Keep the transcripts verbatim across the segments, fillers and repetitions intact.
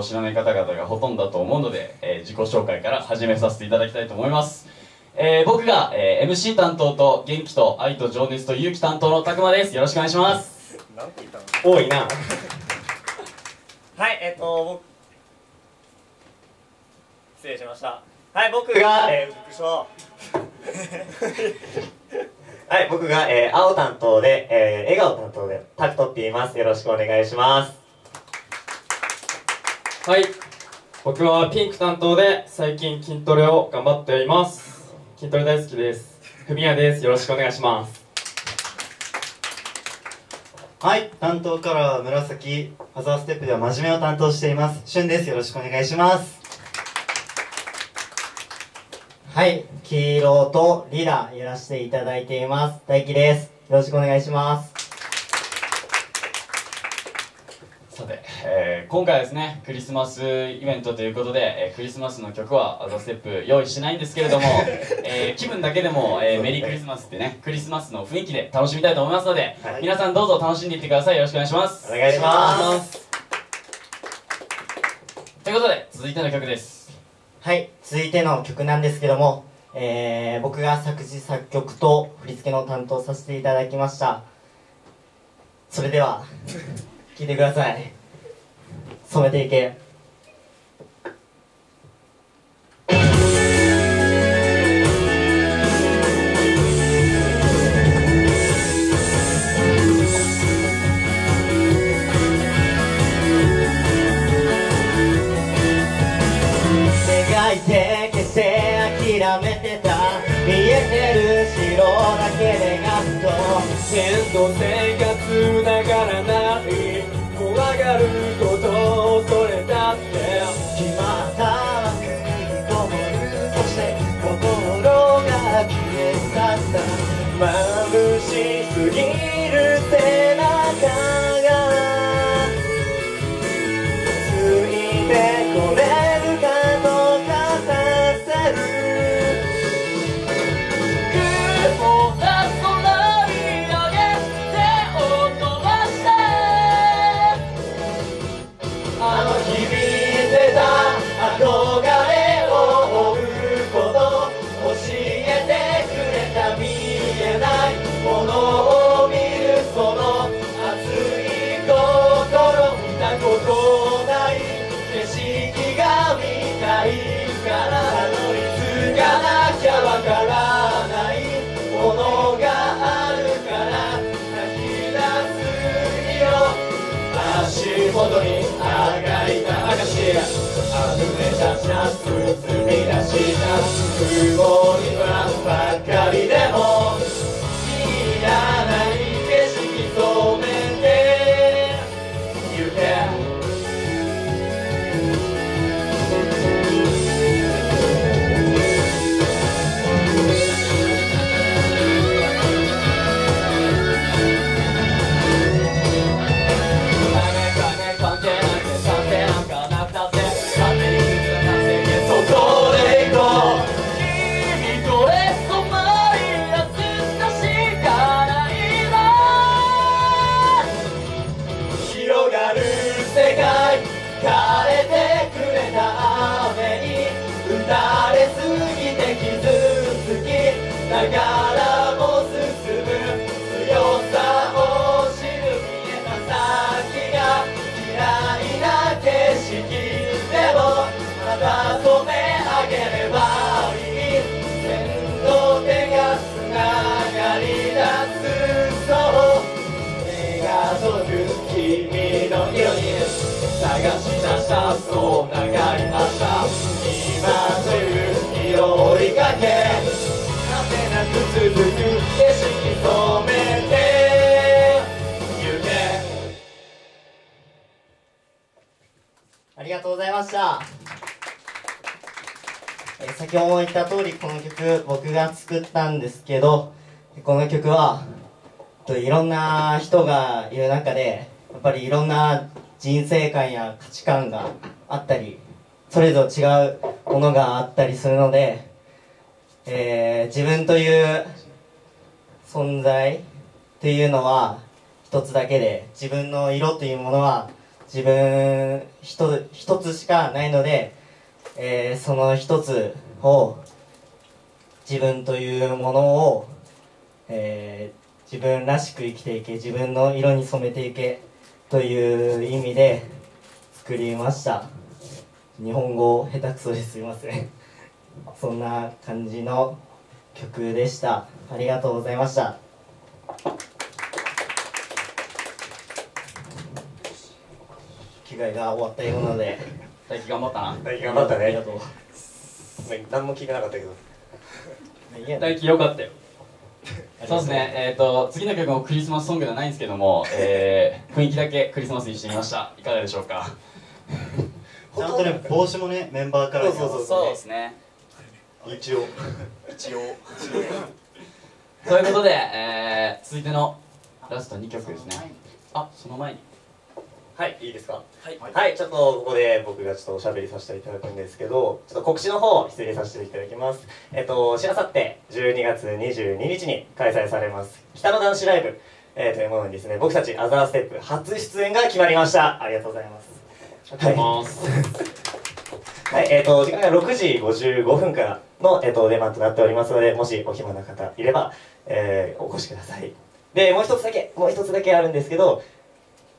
知らない方々がほとんどだと思うので、えー、自己紹介から始めさせていただきたいと思います、えー、僕が、えー、エムシー 担当と元気と愛と情熱と勇気担当のたくまです。よろしくお願いします。なんて言ったの多いなはいえっと失礼しました。はい僕が、えー、副賞はい僕が、えー、青担当で、えー、笑顔担当でタクトって言います。よろしくお願いします。はい、僕はピンク担当で最近筋トレを頑張っています。筋トレ大好きです。ふみやです。よろしくお願いします。はい担当カラーは紫、アザーステップでは真面目を担当していますしゅんです。よろしくお願いします。はい黄色とリラやらせていただいています大輝です。よろしくお願いします。さて、えー、今回はですねクリスマスイベントということで、えー、クリスマスの曲はオザステップ用意してないんですけれども、えー、気分だけでも、えー、メリークリスマスってねクリスマスの雰囲気で楽しみたいと思いますので、はい、皆さんどうぞ楽しんでいってください。よろしくお願いします。お願いします。ということで続いての曲です。はい、続いての曲なんですけども、えー、僕が作詞作曲と振り付けの担当させていただきました。それでは聴いてください。染めていけ。描いて消せ諦めてた見えてる白だけでガッと変動生活だからない怖がることそれだって決まった枠にこもるそして心が消え去った眩しすぎる背中がついてこれるかと語ってる元にあがいた証があふれ出した包み出した不合理不安ばかりでもいらない景色染めてゆけ。そう長い朝今という日を追いかけ果てなく続く景色染めてゆけ。ありがとうございました。えー、先ほど言った通りこの曲僕が作ったんですけど、この曲は、えっと、いろんな人がいる中でやっぱりいろんな人生観や価値観があったりそれぞれ違うものがあったりするので、えー、自分という存在というのは一つだけで自分の色というものは自分一つ、一つしかないので、えー、その一つを自分というものを、えー、自分らしく生きていけ自分の色に染めていけという意味で作りました。日本語下手くそですいませんそんな感じの曲でした。ありがとうございました。着替えが終わったようなので大輝頑張ったな。大輝頑張ったね。ありがとう。何も聞かなかったけど大輝よかったよ。そうですね、えーと、次の曲もクリスマスソングではないんですけども、えー、雰囲気だけクリスマスにしてみました。いかがでしょうか。ちゃんとね、帽子もね、メンバーからそうですね。一応一応ということで、えー、続いてのラストにきょくですね。あ、その前にはい、いいですか。はい、はい、ちょっとここで僕がちょっとおしゃべりさせていただくんですけど、ちょっと告知の方を失礼させていただきます。えっと、しあさってじゅうにがつにじゅうににちに開催されます北の男子ライブ、えー、というものにですね、僕たちオザーステップ初出演が決まりました。ありがとうございます。はい、はい、えっと、時間がろくじごじゅうごふんからの、えっと、出番となっておりますので、もしお暇な方いれば、えー、お越しください。で、もう一つだけ、もう一つだけあるんですけど、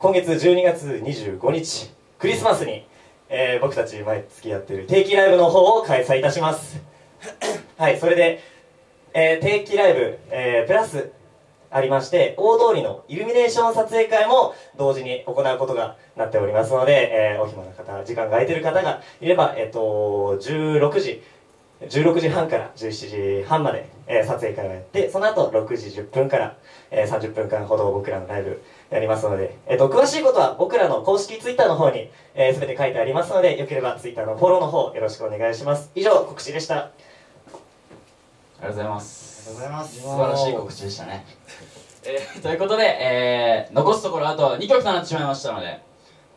今月じゅうにがつにじゅうごにち、クリスマスに、えー、僕たち毎月やってる定期ライブの方を開催いたします。はい、それで、えー、定期ライブ、えー、プラスありまして、大通りのイルミネーション撮影会も同時に行うことがなっておりますので、えー、お暇な方、時間が空いてる方がいれば、えっと、じゅうろくじ、じゅうろくじはんからじゅうしちじはんまで、えー、撮影会をやって、その後ろくじじゅっぷんから、えー、さんじゅっぷんかんほど僕らのライブやりますので、えっと、詳しいことは僕らの公式ツイッターの方に、えー、全て書いてありますので、よければツイッターのフォローの方よろしくお願いします。以上、告知でした。ありがとうございます。ありがとうございます。素晴らしい告知でしたね。えー、ということで、えー、残すところあとにきょくとなってしまいましたので、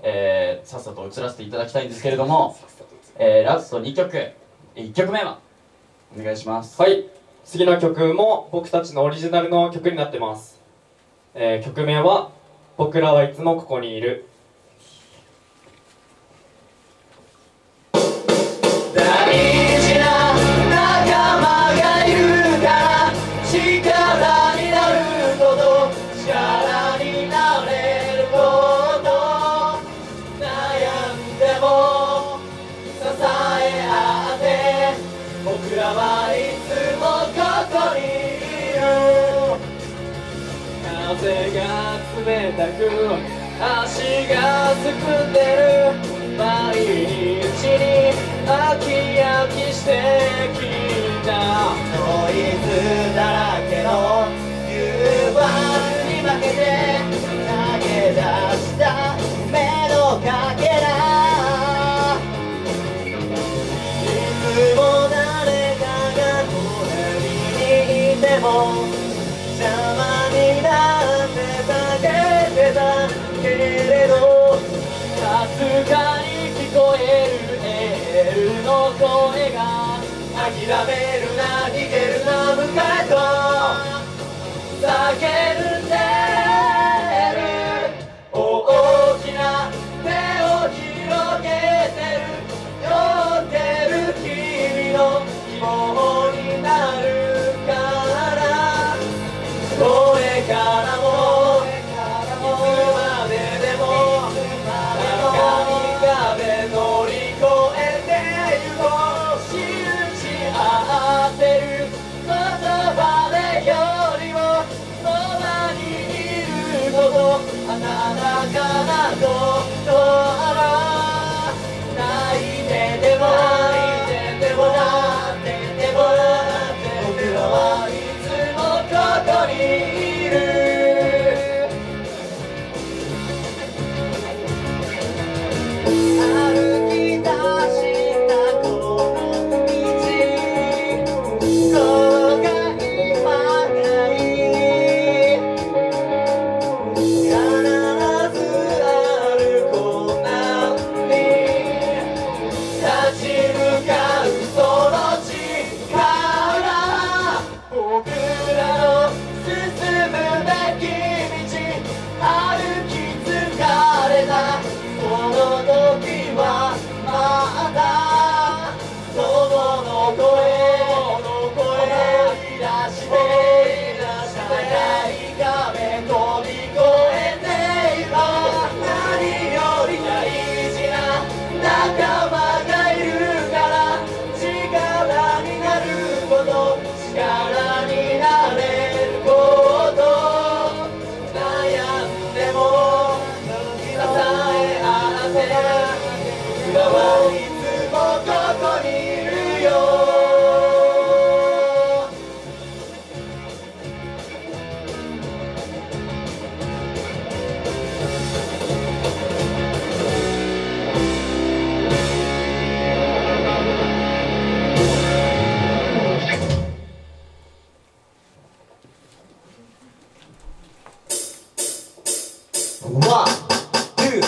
えー、さっさと移らせていただきたいんですけれども、えー、ラストにきょく。いっきょくめはお願いします。はい、次の曲も僕たちのオリジナルの曲になってます。えー、曲名は「僕らはいつもここにいる」。風が冷たく足がすくんでる、毎日に飽き飽きしてきた。ノイズだらけの誘惑に負けて投げ出した夢のかけら、いつも誰かが隣にいても邪魔けれど、かすかに聞こえるエールの声が、諦めるな逃げるな向かえと叫んでる。大きな手を広げてる、寄ってる君の希望になるから、これからもOne, two.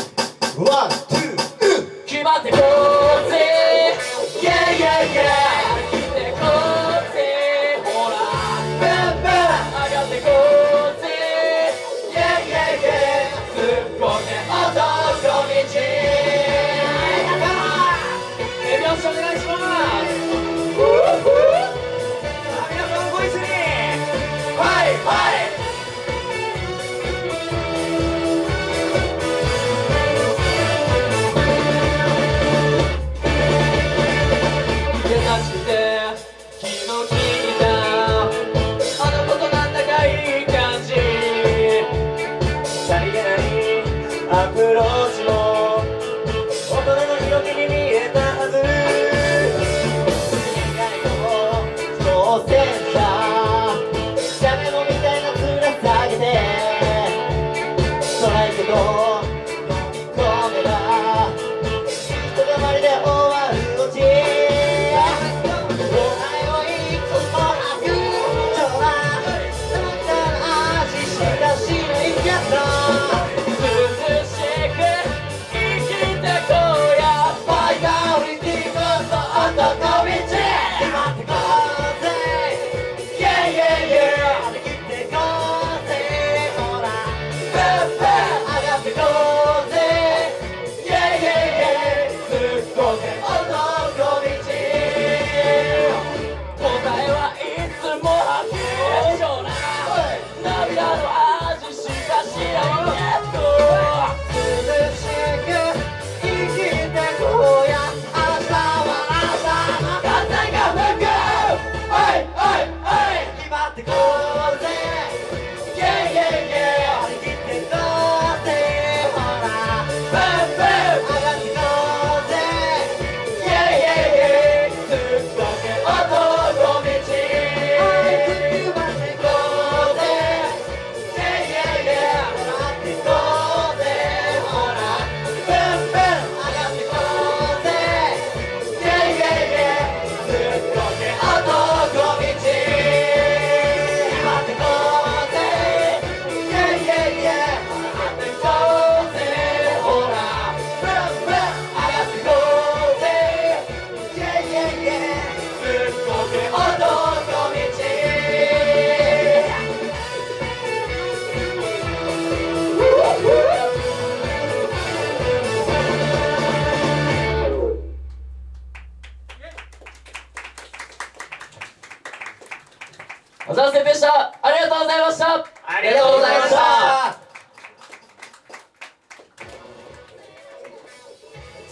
ダンステップでした。ありがとうございました。ありがとうございました。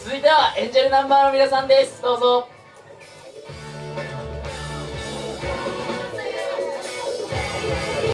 続いてはエンジェルナンバーの皆さんです。どうぞ。